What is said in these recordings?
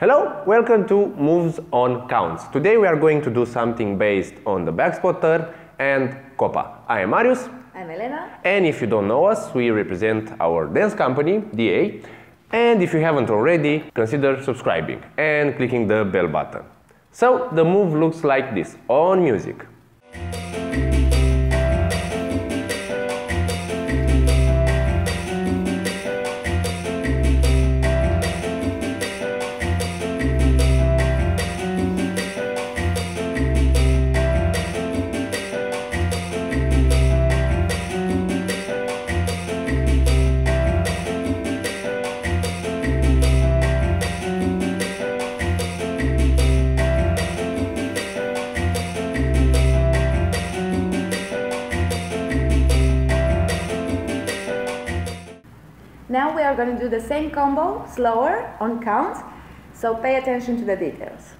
Hello, welcome to Moves on Counts. Today we are going to do something based on the Backspotter and Copa. I am Marius. I'm Elena. And if you don't know us, we represent our dance company, DA. And if you haven't already, consider subscribing and clicking the bell button. So the move looks like this, on music. Now we are going to do the same combo, slower, on count, so pay attention to the details.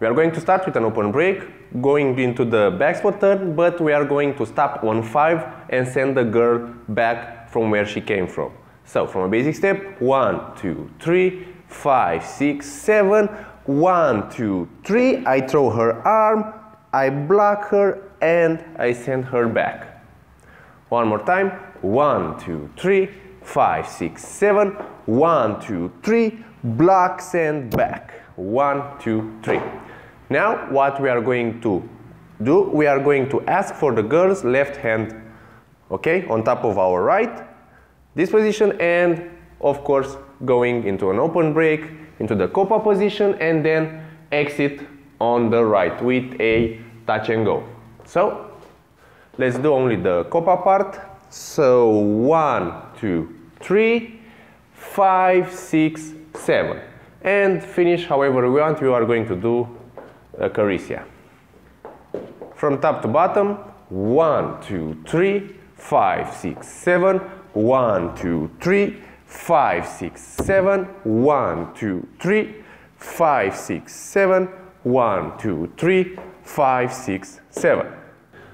We are going to start with an open break, going into the Backspotter, but we are going to stop on 5 and send the girl back from where she came from. So from a basic step, 1, 2, 3, 5, 6, 7, 1, 2, 3, I throw her arm, I block her and I send her back. One more time, 1, 2, 3, 5, 6, 7, 1, 2, 3, block, send back, 1, 2, 3. Now what we are going to do, we are going to ask for the girl's left hand, okay, on top of our right, this position, and of course going into an open break, into the Copa position, and then exit on the right with a touch and go. So let's do only the Copa part. So 1, 2, 3, 5, 6, 7, and finish however we want. We are going to do a caricia from top to bottom, 1, 2, 3, 5, 6, 7, 1, 2, 3, 5, 6, 7, 1, 2, 3, 5, 6, 7, 1, 2, 3, 5, 6, 7.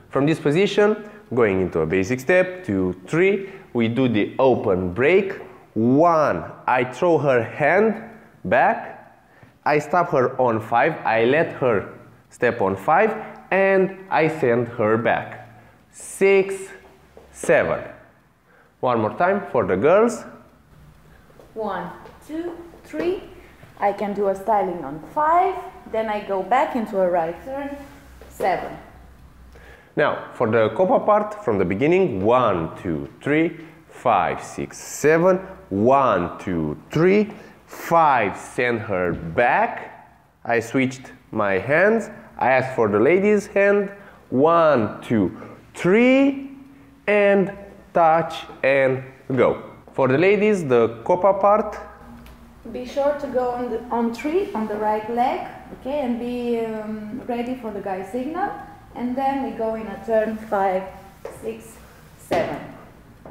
From this position, going into a basic step, 2, 3, we do the open break, 1, I throw her hand back, I stop her on 5, I let her step on 5 and I send her back, 6, 7. One more time for the girls, 1, 2, 3, I can do a styling on 5, then I go back into a right turn, 7. Now, for the Copa part, from the beginning, 1, 2, 3, 5, 6, 7, 1, 2, 3, 5, send her back. I switched my hands. I asked for the lady's hand, 1, 2, 3, and touch and go. For the ladies, the Copa part. Be sure to go on 3, on the right leg, okay, and be ready for the guy signal. And then we go in a turn, 5, 6, 7.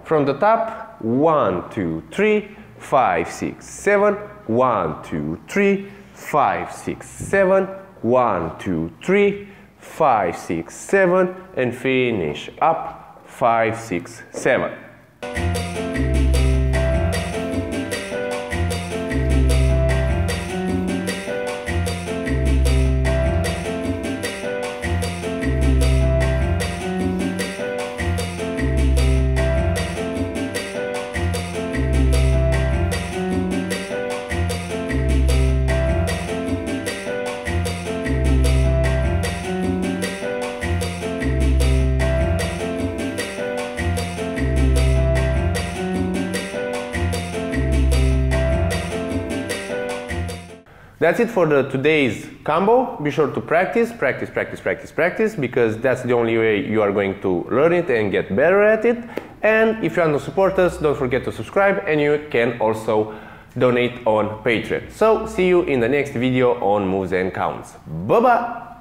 From the top, 1, 2, 3, 5, 6, 7, 1, 2, 3, 5, 6, 7, 1, 2, 3, 5, 6, 7, and finish up, 5, 6, 7. That's it for today's combo. Be sure to practice, because that's the only way you are going to learn it and get better at it. And if you want to support us, don't forget to subscribe, and you can also donate on Patreon. So see you in the next video on Moves and Counts. Bye-bye!